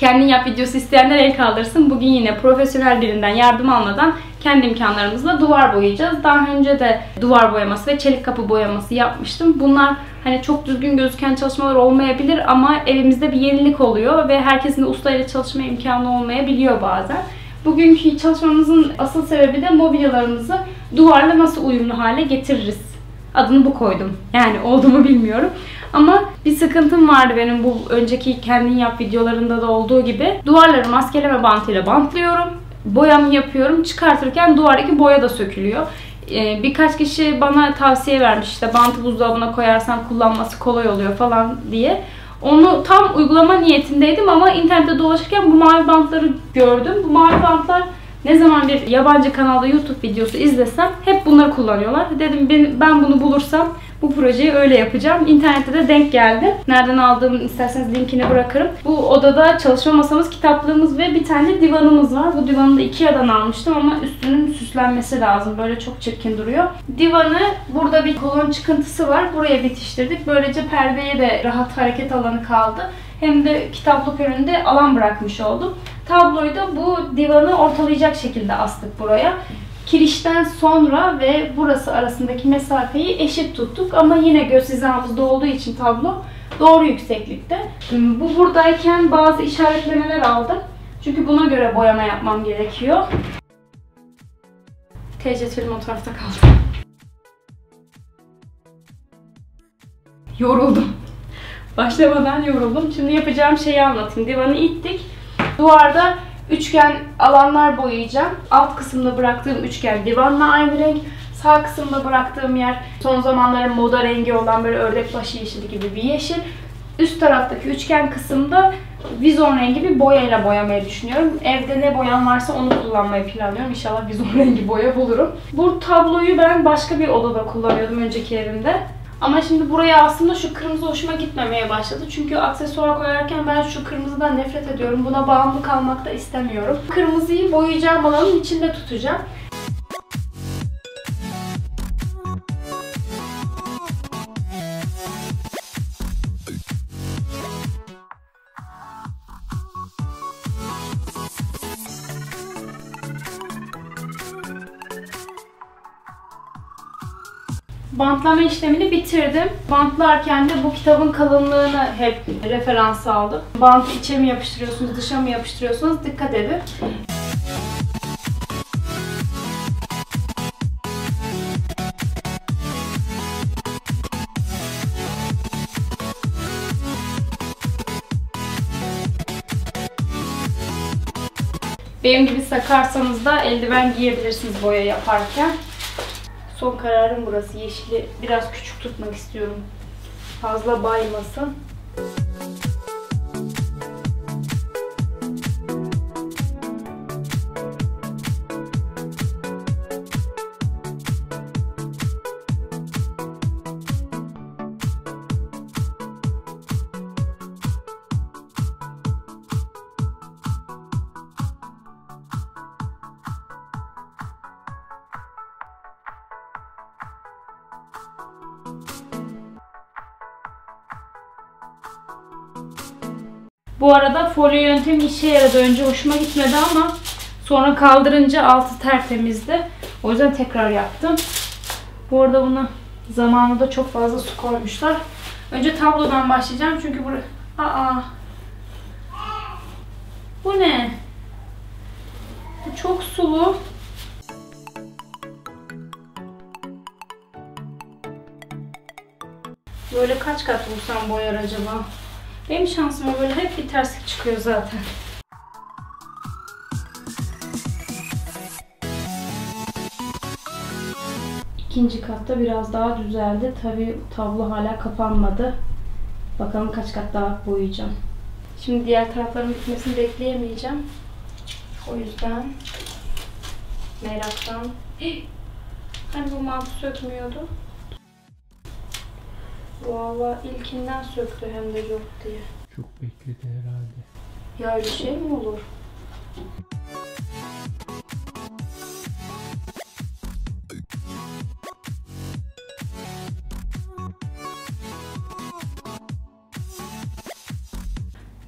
kendin yap videosu isteyenler el kaldırsın. Bugün yine profesyonel birinden yardım almadan kendi imkanlarımızla duvar boyayacağız. Daha önce de duvar boyaması ve çelik kapı boyaması yapmıştım. Bunlar hani çok düzgün gözüken çalışmalar olmayabilir ama evimizde bir yenilik oluyor ve herkesin de ustayla çalışma imkanı olmayabiliyor bazen. Bugünkü çalışmamızın asıl sebebi de mobilyalarımızı duvarla nasıl uyumlu hale getiririz. Adını bu koydum. Yani oldu mu bilmiyorum. Ama bir sıkıntım vardı benim bu önceki kendin yap videolarında da olduğu gibi. Duvarları maskeleme bantıyla bantlıyorum. Boyamı yapıyorum. Çıkartırken duvardaki boya da sökülüyor. Birkaç kişi bana tavsiye vermiş. İşte bantı buzdolabına koyarsan kullanması kolay oluyor falan diye. Onu tam uygulama niyetindeydim ama internette dolaşırken bu mavi bantları gördüm. Bu mavi bantlar ne zaman bir yabancı kanalda YouTube videosu izlesem hep bunları kullanıyorlar. Dedim ben bunu bulursam bu projeyi öyle yapacağım. İnternette de denk geldi. Nereden aldığımı isterseniz linkini bırakırım. Bu odada çalışma masamız, kitaplığımız ve bir tane divanımız var. Bu divanı da Ikea'dan almıştım ama üstünün süslenmesi lazım. Böyle çok çirkin duruyor. Divanı burada bir kolon çıkıntısı var. Buraya bitiştirdik. Böylece perdeye de rahat hareket alanı kaldı. Hem de kitaplık önünde alan bırakmış oldum. Tabloyu da bu divanı ortalayacak şekilde astık buraya. Kirişten sonra ve burası arasındaki mesafeyi eşit tuttuk ama yine göz hizamızda olduğu için tablo doğru yükseklikte. Bu buradayken bazı işaretlemeler aldım. Çünkü buna göre boyama yapmam gerekiyor. TC film o tarafta kaldı. Yoruldum. Başlamadan yoruldum. Şimdi yapacağım şeyi anlatayım. Divanı ittik. Duvarda üçgen alanlar boyayacağım. Alt kısımda bıraktığım üçgen divanla aynı renk. Sağ kısımda bıraktığım yer son zamanların moda rengi olan böyle ördek başı yeşili gibi bir yeşil. Üst taraftaki üçgen kısımda vizon rengi bir boyayla boyamayı düşünüyorum. Evde ne boyam varsa onu kullanmayı planlıyorum. İnşallah vizon rengi boya bulurum. Bu tabloyu ben başka bir odada kullanıyordum önceki evimde. Ama şimdi buraya aslında şu kırmızı hoşuma gitmemeye başladı. Çünkü aksesuar koyarken ben şu kırmızıdan nefret ediyorum. Buna bağımlı kalmak da istemiyorum. Kırmızıyı boyayacağım alanın içinde tutacağım. Bantlama işlemini bitirdim. Bantlarken de bu kitabın kalınlığını hep referans aldım. Bantı içe mi yapıştırıyorsunuz, dışa mı yapıştırıyorsunuz? Dikkat edin. Benim gibi sakarsanız da eldiven giyebilirsiniz boya yaparken. Son kararım burası. Yeşili biraz küçük tutmak istiyorum. Fazla baymasın. Bu arada folyo yöntemi işe yaradı. Önce hoşuma gitmedi ama sonra kaldırınca altı tertemizdi. O yüzden tekrar yaptım. Bu arada buna zamanında çok fazla su koymuşlar. Önce tablodan başlayacağım çünkü burası... Bu ne? Bu çok sulu. Böyle kaç kat bulsam boyar acaba? Benim şansıma böyle hep bir terslik çıkıyor zaten. İkinci katta biraz daha düzeldi. Tabii tablo hala kapanmadı. Bakalım kaç kat daha boyayacağım. Şimdi diğer tarafların bitmesini bekleyemeyeceğim. O yüzden meraktan... Hani bu mantı sökmüyordu. Valla ilkinden söktü hem de yok diye. Çok bekledi herhalde. Ya öyle şey mi olur?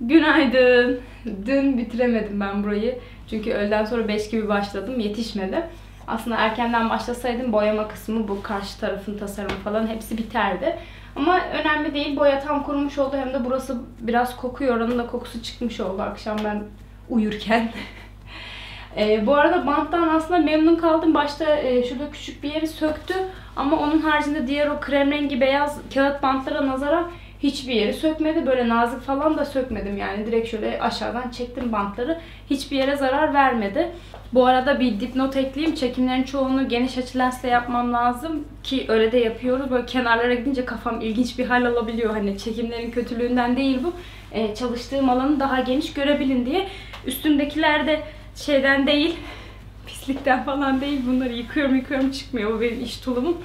Günaydın. Dün bitiremedim ben burayı. Çünkü öğleden sonra 5 gibi başladım. Yetişmedi. Aslında erkenden başlasaydım boyama kısmı, bu karşı tarafın tasarımı falan hepsi biterdi. Ama önemli değil. Boya tam kurumuş oldu. Hem de burası biraz kokuyor. Oranın da kokusu çıkmış oldu akşam ben uyurken. Bu arada banttan aslında memnun kaldım. Başta şurada küçük bir yeri söktü. Ama onun haricinde diğer o krem rengi beyaz kağıt bantlara nazara hiçbir yeri sökmedi. Böyle nazik falan da sökmedim yani. Direkt şöyle aşağıdan çektim bantları. Hiçbir yere zarar vermedi. Bu arada bir dipnot ekleyeyim. Çekimlerin çoğunu geniş açı lensle yapmam lazım. Ki öyle de yapıyoruz. Böyle kenarlara gidince kafam ilginç bir hal alabiliyor. Hani çekimlerin kötülüğünden değil bu. Çalıştığım alanı daha geniş görebilin diye. Üstümdekiler de şeyden değil, pislikten falan değil. Bunları yıkıyorum çıkmıyor. Bu benim iş tulumum.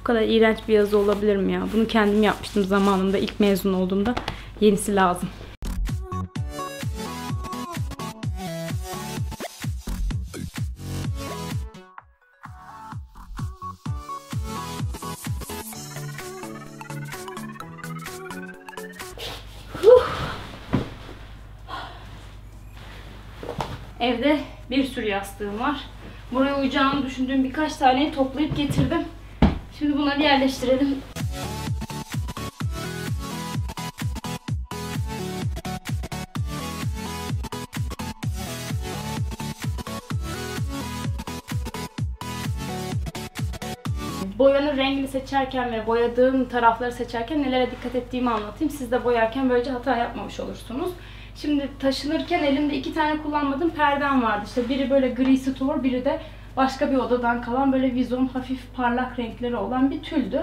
Bu kadar iğrenç bir yazı olabilir mi ya? Bunu kendim yapmıştım zamanında, ilk mezun olduğumda. Yenisi lazım. Evde bir sürü yastığım var. Buraya uyacağını düşündüğüm birkaç taneyi toplayıp getirdim. Şimdi bunları yerleştirelim. Boyanın rengini seçerken ve boyadığım tarafları seçerken nelere dikkat ettiğimi anlatayım. Siz de boyarken böylece hata yapmamış olursunuz. Şimdi taşınırken elimde iki tane kullanmadığım perdem vardı. İşte biri böyle grisi tor, biri de başka bir odadan kalan böyle vizon hafif parlak renkleri olan bir tüldü.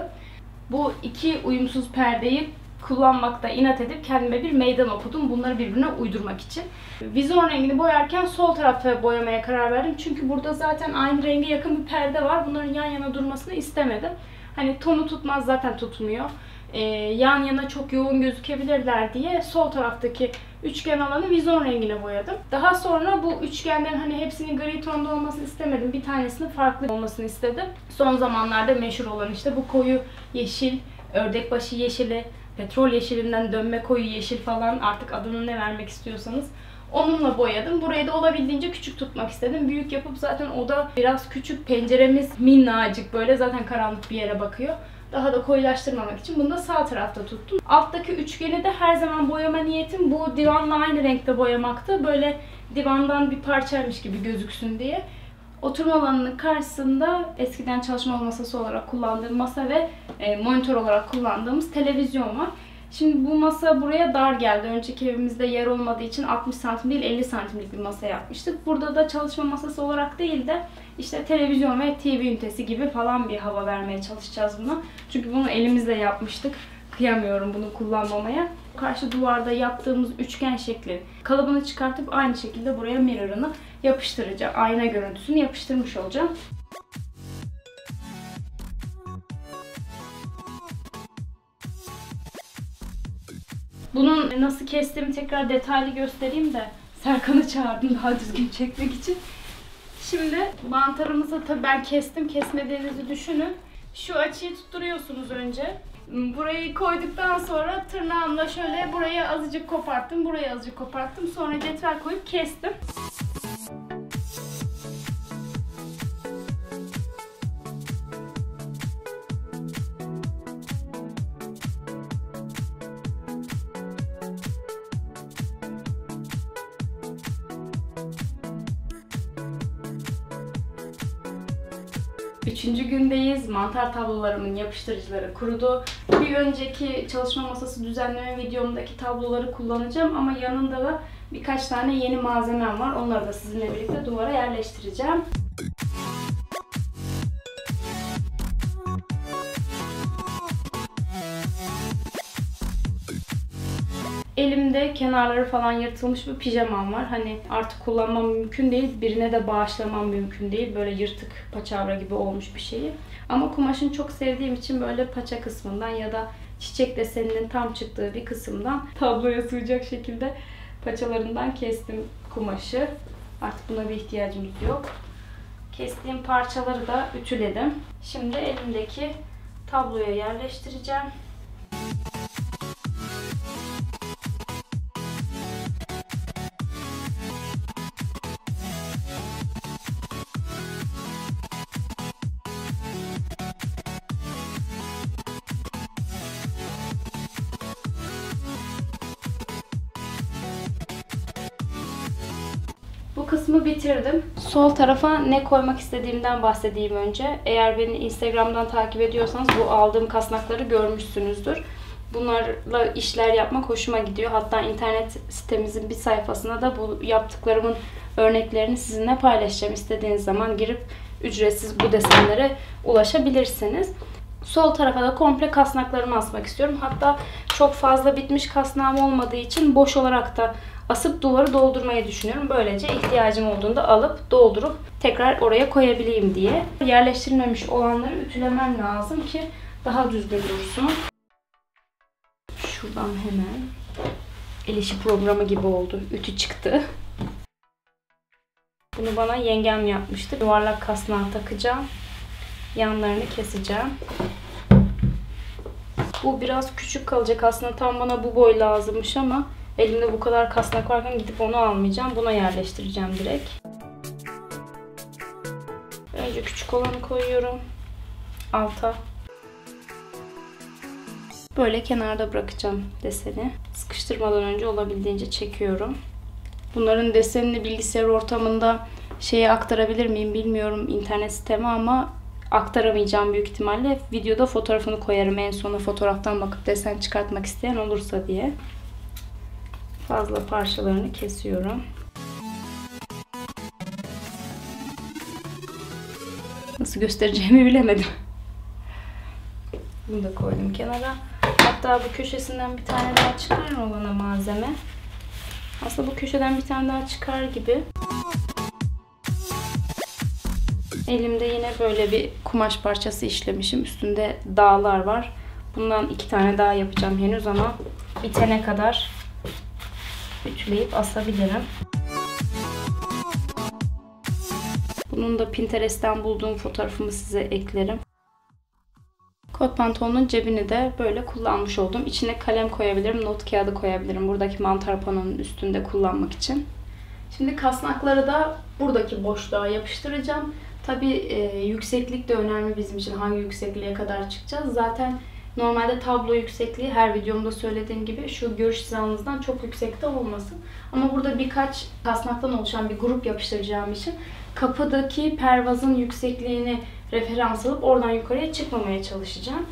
Bu iki uyumsuz perdeyi kullanmakta inat edip kendime bir meydan okudum. Bunları birbirine uydurmak için. Vizon rengini boyarken sol tarafta boyamaya karar verdim. Çünkü burada zaten aynı renge yakın bir perde var. Bunların yan yana durmasını istemedim. Hani tonu tutmaz, zaten tutmuyor. Yan yana çok yoğun gözükebilirler diye sol taraftaki üçgen alanı vizon rengine boyadım. Daha sonra bu üçgenlerin hani hepsinin gri tonda olmasını istemedim. Bir tanesinin farklı olmasını istedim. Son zamanlarda meşhur olan işte bu koyu yeşil, ördekbaşı yeşili, petrol yeşilinden dönme koyu yeşil falan, artık adını ne vermek istiyorsanız onunla boyadım. Burayı da olabildiğince küçük tutmak istedim. Büyük yapıp zaten oda biraz küçük, penceremiz minnacık böyle zaten karanlık bir yere bakıyor. Daha da koyulaştırmamak için bunu da sağ tarafta tuttum. Alttaki üçgeni de her zaman boyama niyetim bu divanla aynı renkte boyamaktı. Böyle divandan bir parçaymış gibi gözüksün diye. Oturma alanının karşısında eskiden çalışma masası olarak kullandığım masa ve monitör olarak kullandığımız televizyon var. Şimdi bu masa buraya dar geldi. Önceki evimizde yer olmadığı için 60 santim değil 50 santimlik bir masa yapmıştık. Burada da çalışma masası olarak değil de işte televizyon ve TV ünitesi gibi falan bir hava vermeye çalışacağız buna. Çünkü bunu elimizle yapmıştık. Kıyamıyorum bunu kullanmamaya. Karşı duvarda yaptığımız üçgen şekli kalıbını çıkartıp aynı şekilde buraya mirror'ını yapıştıracağım. Ayna görüntüsünü yapıştırmış olacağım. Bunun nasıl kestiğimi tekrar detaylı göstereyim de Serkan'ı çağırdım daha düzgün çekmek için. Şimdi mantarımızı tabii ben kestim, kesmediğinizi düşünün. Şu açıyı tutturuyorsunuz önce. Burayı koyduktan sonra tırnağımla şöyle burayı azıcık koparttım, burayı azıcık koparttım. Sonra cetvel koyup kestim. Üçüncü gündeyiz. Mantar tablolarımın yapıştırıcıları kurudu. Bir önceki çalışma masası düzenleme videomdaki tabloları kullanacağım ama yanında da birkaç tane yeni malzemem var. Onları da sizinle birlikte duvara yerleştireceğim. Elimde kenarları falan yırtılmış bir pijamam var. Hani artık kullanmam mümkün değil. Birine de bağışlamam mümkün değil. Böyle yırtık paçavra gibi olmuş bir şeyi. Ama kumaşını çok sevdiğim için böyle paça kısmından ya da çiçek deseninin tam çıktığı bir kısımdan tabloya sığacak şekilde paçalarından kestim kumaşı. Artık buna bir ihtiyacımız yok. Kestiğim parçaları da ütüledim. Şimdi elimdeki tabloya yerleştireceğim. kısmı bitirdim. Sol tarafa ne koymak istediğimden bahsedeyim önce. Eğer beni Instagram'dan takip ediyorsanız bu aldığım kasnakları görmüşsünüzdür. Bunlarla işler yapmak hoşuma gidiyor. Hatta internet sitemizin bir sayfasına da bu yaptıklarımın örneklerini sizinle paylaşacağım. İstediğiniz zaman girip ücretsiz bu desenlere ulaşabilirsiniz. Sol tarafa da komple kasnaklarımı asmak istiyorum. Hatta çok fazla bitmiş kasnağım olmadığı için boş olarak da asıp duvarı doldurmayı düşünüyorum. Böylece ihtiyacım olduğunda alıp doldurup tekrar oraya koyabileyim diye. Yerleştirilmemiş olanları ütülemem lazım ki daha düzgün dursun. Şuradan hemen. El işi programı gibi oldu. Ütü çıktı. Bunu bana yengem yapmıştı. Yuvarlak kasnağı takacağım. Yanlarını keseceğim. Bu biraz küçük kalacak. Aslında tam bana bu boy lazımmış ama elimde bu kadar kasnak varken gidip onu almayacağım. Buna yerleştireceğim direkt. Önce küçük olanı koyuyorum. Alta. Böyle kenarda bırakacağım deseni. Sıkıştırmadan önce olabildiğince çekiyorum. Bunların desenini bilgisayar ortamında şeye aktarabilir miyim bilmiyorum, internet siteme, ama aktaramayacağım büyük ihtimalle. Videoda fotoğrafını koyarım en sona, fotoğraftan bakıp desen çıkartmak isteyen olursa diye. Fazla parçalarını kesiyorum. Nasıl göstereceğimi bilemedim. Bunu da koydum kenara. Hatta bu köşesinden bir tane daha çıkar mı bana malzeme? Aslında bu köşeden bir tane daha çıkar gibi. Elimde yine böyle bir kumaş parçası işlemişim. Üstünde dağlar var. Bundan 2 tane daha yapacağım henüz ama bitene kadar ütüleyip asabilirim. Bunun da Pinterest'ten bulduğum fotoğrafımı size eklerim. Kot pantolonun cebini de böyle kullanmış oldum. İçine kalem koyabilirim, not kağıdı koyabilirim. Buradaki mantar panonun üstünde kullanmak için. Şimdi kasnakları da buradaki boşluğa yapıştıracağım. Tabii yükseklik de önemli bizim için. Hangi yüksekliğe kadar çıkacağız? Zaten normalde tablo yüksekliği, her videomda söylediğim gibi, şu görüş hizanızdan çok yüksekte olmasın. Ama burada birkaç kasnaktan oluşan bir grup yapıştıracağım için kapıdaki pervazın yüksekliğini referans alıp oradan yukarıya çıkmamaya çalışacağım.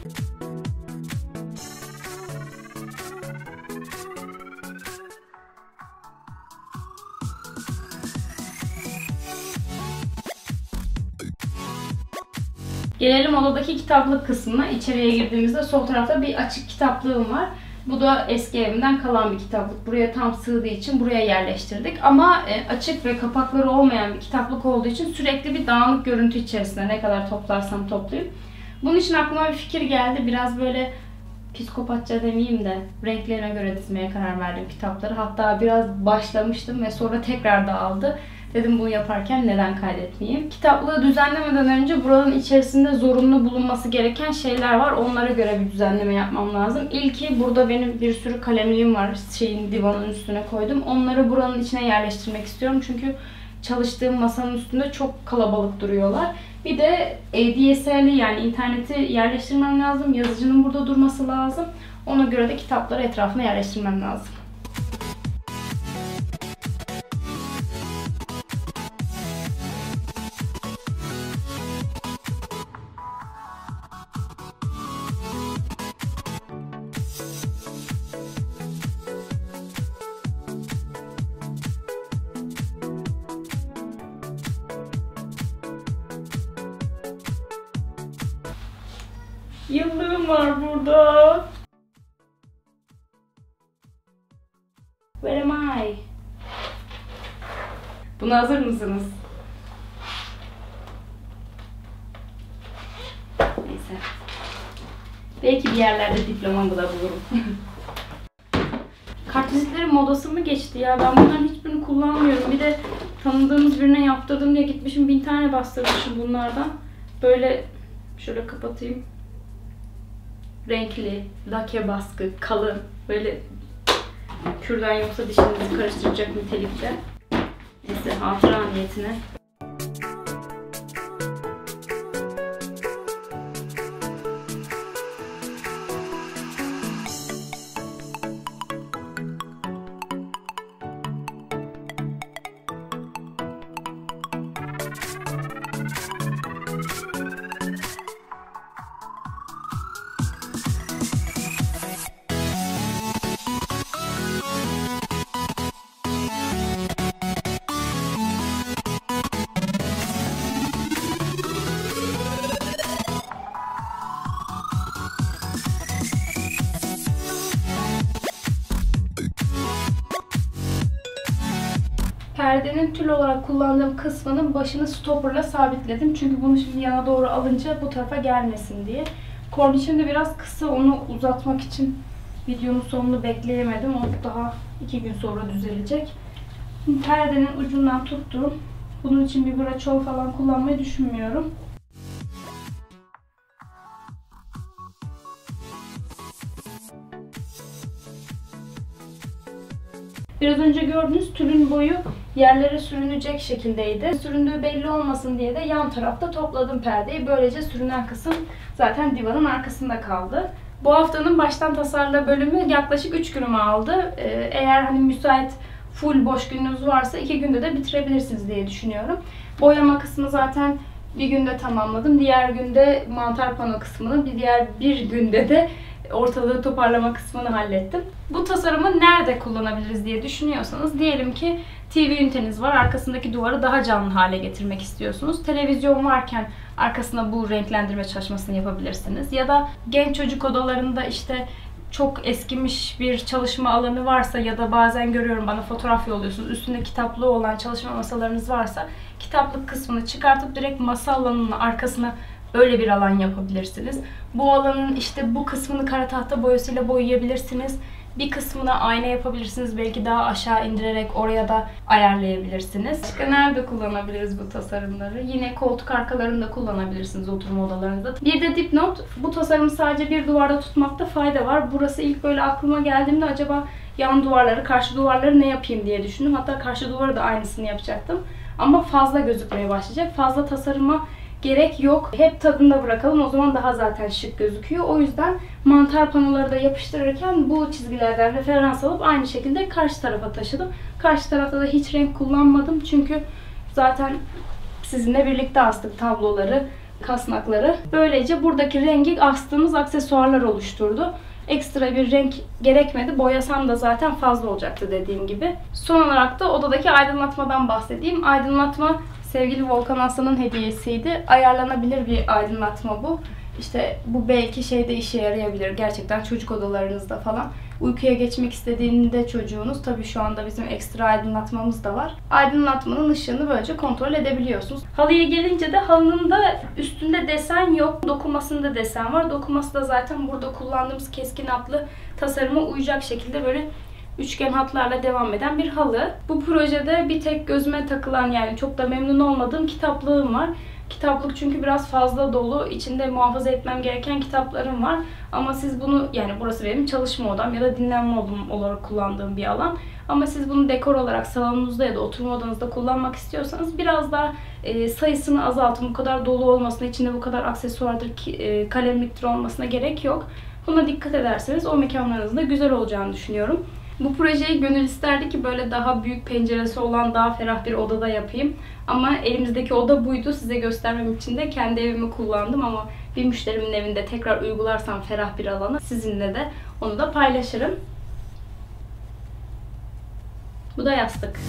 Gelelim odadaki kitaplık kısmına. İçeriye girdiğimizde sol tarafta bir açık kitaplığım var. Bu da eski evimden kalan bir kitaplık. Buraya tam sığdığı için buraya yerleştirdik. Ama açık ve kapakları olmayan bir kitaplık olduğu için sürekli bir dağınık görüntü içerisinde, ne kadar toplarsam toplayayım. Bunun için aklıma bir fikir geldi. Biraz böyle psikopatça demeyeyim de renklerine göre dizmeye karar verdim kitapları. Hatta biraz başlamıştım ve sonra tekrar dağıldı. Dedim bunu yaparken neden kaydetmeyeyim. Kitaplığı düzenlemeden önce buranın içerisinde zorunlu bulunması gereken şeyler var. Onlara göre bir düzenleme yapmam lazım. İlki, burada benim bir sürü kalemliğim var. Divanın üstüne koydum. Onları buranın içine yerleştirmek istiyorum. Çünkü çalıştığım masanın üstünde çok kalabalık duruyorlar. Bir de ADSL'i, yani interneti yerleştirmem lazım. Yazıcının burada durması lazım. Ona göre de kitapları etrafına yerleştirmem lazım. Yıllığım var burada. Where am I? Buna hazır mısınız? Neyse. Belki bir yerlerde diplomamı da bulurum. Kartvizitlerin modası mı geçti ya? Ben bunların hiçbirini kullanmıyorum. Bir de tanıdığımız birine yaptırdım diye gitmişim 1000 tane bastırmışım bunlardan. Böyle şöyle kapatayım. Renkli, lake baskı, kalın, böyle kürdan yoksa dişinizi karıştıracak nitelikte. Neyse, hatıra niyetine. perdenin tül olarak kullandığım kısmının başını stoperla sabitledim. Çünkü bunu şimdi yana doğru alınca bu tarafa gelmesin diye. Kornişim de biraz kısa, onu uzatmak için videonun sonunu bekleyemedim. O daha 2 gün sonra düzelecek. Şimdi perdenin ucundan tuttum. Bunun için bir braço falan kullanmayı düşünmüyorum. Biraz önce gördüğünüz tülün boyu yerlere sürünecek şekildeydi. Süründüğü belli olmasın diye de yan tarafta topladım perdeyi. Böylece sürünen kısım zaten divanın arkasında kaldı. Bu haftanın baştan tasarla bölümü yaklaşık 3 günümü aldı. Eğer hani müsait full boş gününüz varsa 2 günde de bitirebilirsiniz diye düşünüyorum. Boyama kısmı zaten bir günde tamamladım. Diğer günde mantar pano kısmını, bir günde de ortalığı toparlama kısmını hallettim. Bu tasarımı nerede kullanabiliriz diye düşünüyorsanız, diyelim ki TV üniteniz var, arkasındaki duvarı daha canlı hale getirmek istiyorsunuz. Televizyon varken arkasına bu renklendirme çalışmasını yapabilirsiniz. Ya da genç çocuk odalarında işte çok eskimiş bir çalışma alanı varsa ya da bazen görüyorum bana fotoğraf yolluyorsunuz, üstünde kitaplığı olan çalışma masalarınız varsa kitaplık kısmını çıkartıp direkt masa alanının arkasına böyle bir alan yapabilirsiniz. Bu alanın işte bu kısmını kara tahta boyasıyla boyayabilirsiniz. Bir kısmına ayna yapabilirsiniz. Belki daha aşağı indirerek oraya da ayarlayabilirsiniz. Başka nerede kullanabiliriz bu tasarımları? Yine koltuk arkalarında kullanabilirsiniz oturma odalarında. Bir de dipnot. Bu tasarımı sadece bir duvarda tutmakta fayda var. Burası ilk böyle aklıma geldiğimde acaba yan duvarları, karşı duvarları ne yapayım diye düşündüm. Hatta karşı duvara da aynısını yapacaktım. Ama fazla gözükmeye başlayacak. Fazla tasarıma gerek yok. Hep tadında bırakalım. O zaman daha zaten şık gözüküyor. O yüzden mantar panoları da yapıştırırken bu çizgilerden referans alıp aynı şekilde karşı tarafa taşıdım. Karşı tarafta da hiç renk kullanmadım. Çünkü zaten sizinle birlikte astık tabloları, kasnakları. Böylece buradaki rengi astığımız aksesuarlar oluşturdu. Ekstra bir renk gerekmedi. Boyasam da zaten fazla olacaktı dediğim gibi. Son olarak da odadaki aydınlatmadan bahsedeyim. Aydınlatma sevgili Volkan Aslan'ın hediyesiydi. Ayarlanabilir bir aydınlatma bu. İşte bu belki şeyde işe yarayabilir. Gerçekten çocuk odalarınızda falan. Uykuya geçmek istediğinde çocuğunuz, tabii şu anda bizim ekstra aydınlatmamız da var. Aydınlatmanın ışığını böylece kontrol edebiliyorsunuz. Halıya gelince de halının da üstünde desen yok. Dokumasında desen var. Dokuması da zaten burada kullandığımız keskin hatlı tasarıma uyacak şekilde böyle üçgen hatlarla devam eden bir halı. Bu projede bir tek gözüme takılan, yani çok da memnun olmadığım kitaplığım var. Kitaplık çünkü biraz fazla dolu. İçinde muhafaza etmem gereken kitaplarım var. Ama siz bunu, yani burası benim çalışma odam ya da dinlenme odam olarak kullandığım bir alan. Ama siz bunu dekor olarak salonunuzda ya da oturma odanızda kullanmak istiyorsanız biraz daha sayısını azaltın. Bu kadar dolu olmasına, içinde bu kadar aksesuardır, kalemliktir olmasına gerek yok. Buna dikkat ederseniz o mekanlarınızda güzel olacağını düşünüyorum. Bu projeyi gönül isterdi ki böyle daha büyük penceresi olan, daha ferah bir odada yapayım. Ama elimizdeki oda buydu. Size göstermem için de kendi evimi kullandım ama bir müşterimin evinde tekrar uygularsam ferah bir alana sizinle de onu da paylaşırım. Bu da yastık.